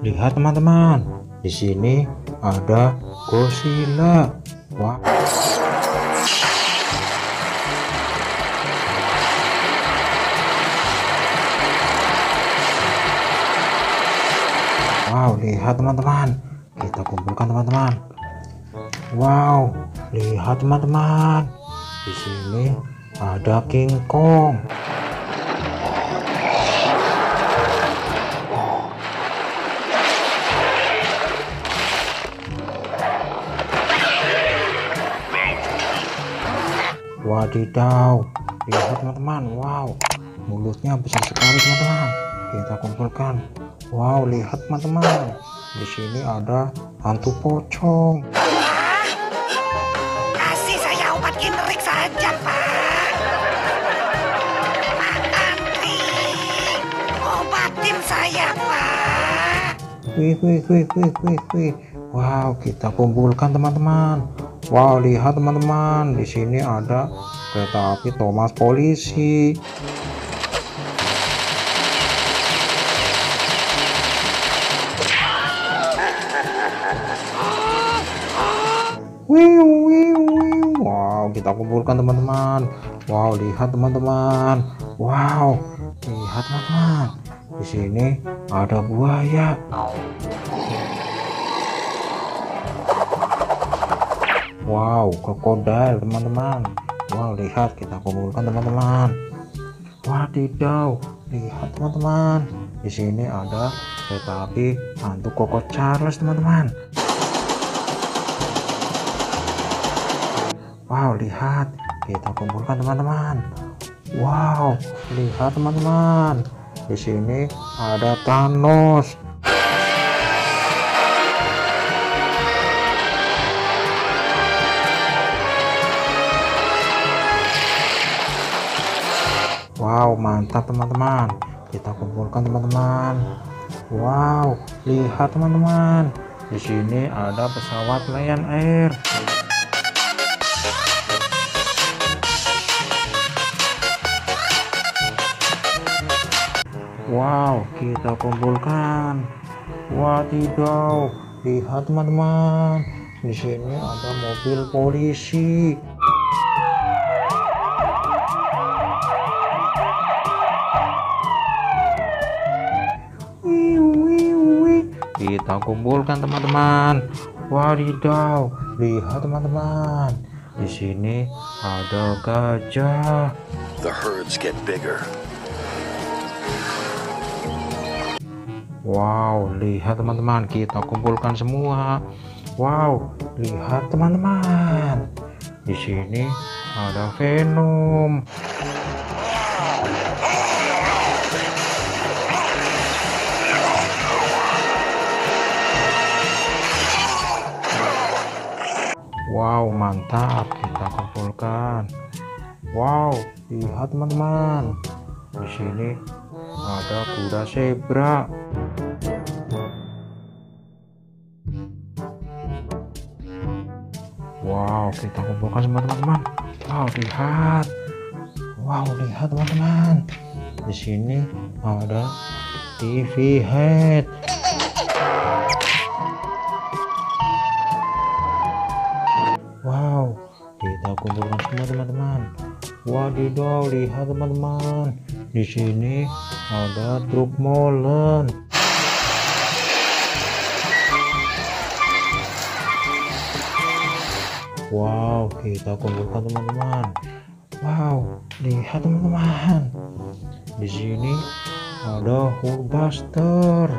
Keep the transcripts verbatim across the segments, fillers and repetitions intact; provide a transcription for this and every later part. Lihat teman-teman, di sini ada Godzilla. Wah. Wow, lihat teman-teman. Kita kumpulkan teman-teman. Wow, lihat teman-teman. Di sini ada King Kong. Wadidaw, lihat teman-teman. Wow, mulutnya besar sekali teman-teman. Kita kumpulkan. Wow, lihat teman-teman, di sini ada hantu pocong. Pak, kasih saya obat generik saja, Pak. Pak Andri, obatin saya, Pak. Wih, wih, wih, wih, wih, wih. Wow, kita kumpulkan teman-teman. Wow, lihat teman-teman, di sini ada kereta api Thomas polisi. Wiu, wiu, wiu. Wow, kita kumpulkan teman-teman. Wow, lihat teman-teman. Wow, lihat teman-teman. Di sini ada buaya. Wow, krokodil teman-teman. Wow, lihat, kita kumpulkan teman-teman. Wadidaw, lihat teman-teman. Di sini ada kereta api hantu koko Charles teman-teman. Wow, lihat, kita kumpulkan teman-teman. Wow, lihat teman-teman. Di sini ada Thanos. Wow, mantap teman-teman. Kita kumpulkan teman-teman. Wow, lihat teman-teman. Di sini ada pesawat Lion Air. Wow, kita kumpulkan. Wadidaw, lihat teman-teman. Di sini ada mobil polisi. Kita kumpulkan teman-teman. Wadidaw, lihat teman-teman. Di sini ada gajah. The herds get bigger. Wow, lihat teman-teman. Kita kumpulkan semua. Wow, lihat teman-teman. Di sini ada Venom. Wow, mantap, kita kumpulkan. Wow, lihat teman-teman. Di sini ada kuda zebra. Wow, kita kumpulkan semua teman-teman. Wow, lihat. Wow, lihat teman-teman. Di sini ada T V head. Wow, kita kumpulkan semua teman-teman. Wadidaw, lihat teman-teman. Di sini ada truk molen. Wow, kita kumpulkan teman-teman. Wow, lihat teman-teman. Di sini ada Hulkbuster.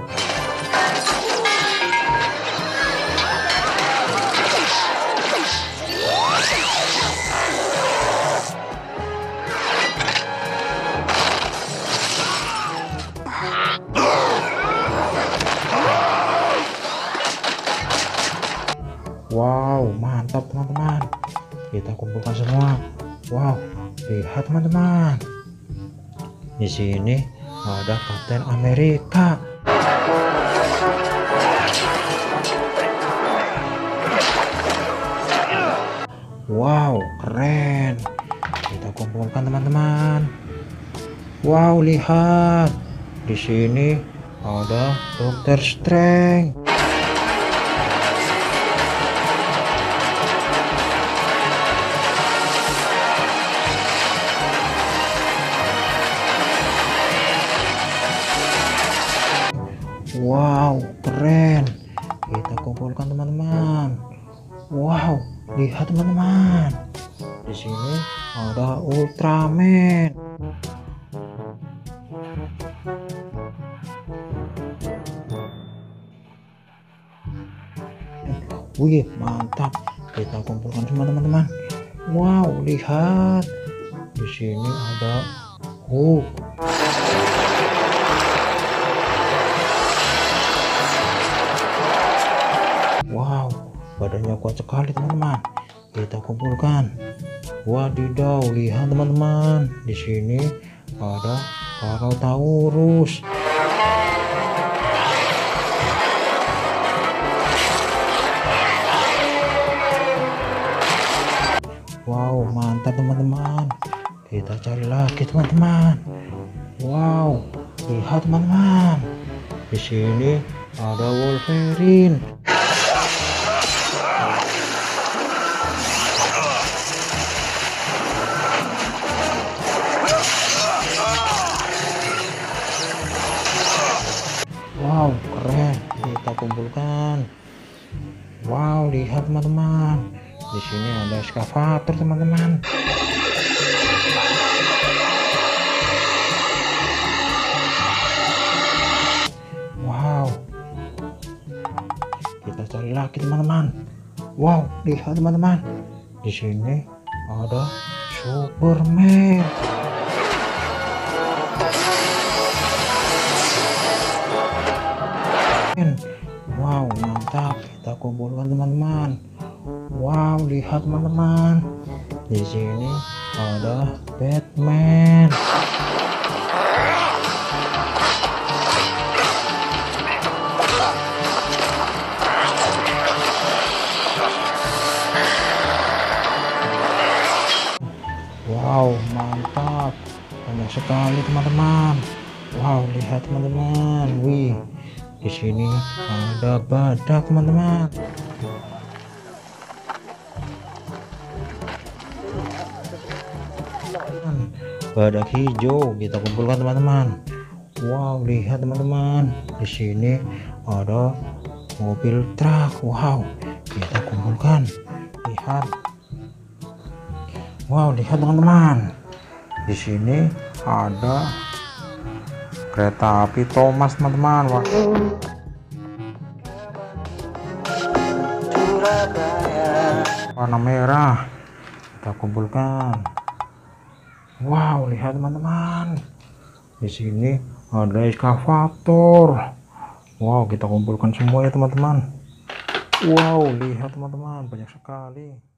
Wow, mantap teman-teman. Kita kumpulkan semua. Wow, lihat teman-teman. Di sini ada Captain America. Wow, keren. Kita kumpulkan teman-teman. Wow, lihat. Di sini ada Doctor Strange. Wow, keren. Kita kumpulkan teman-teman. Wow, lihat teman-teman. Di sini ada Ultraman. Wih, mantap. Kita kumpulkan semua teman-teman. Wow, lihat. Di sini ada Hulk. Wow, badannya kuat sekali teman-teman. Kita kumpulkan. Wadidaw, lihat teman-teman. Di sini ada Taurus. Wow, mantap teman-teman. Kita cari lagi teman-teman. Wow, lihat teman-teman. Di sini ada Wolverine. Wow, keren. Kita kumpulkan. Wow, lihat teman-teman. Di sini ada eskavator teman-teman. Wow, kita cari lagi teman-teman. Wow, lihat teman-teman. Di sini ada Superman. Wow, mantap. Kita kumpulkan teman-teman. Wow, lihat teman-teman. Di sini ada Batman. Wow, mantap. Banyak sekali teman-teman. Wow, lihat teman-teman. Wih. Di sini ada badak teman-teman. Badak hijau kita kumpulkan teman-teman. Wow, lihat teman-teman. Di sini ada mobil truk. Wow, kita kumpulkan. Lihat. Wow, lihat teman-teman. Di sini ada kereta api Thomas teman-teman. Wow. Warna merah kita kumpulkan. Wow, lihat teman-teman. Di sini ada eskavator. Wow, kita kumpulkan semua ya teman-teman. Wow, lihat teman-teman, banyak sekali.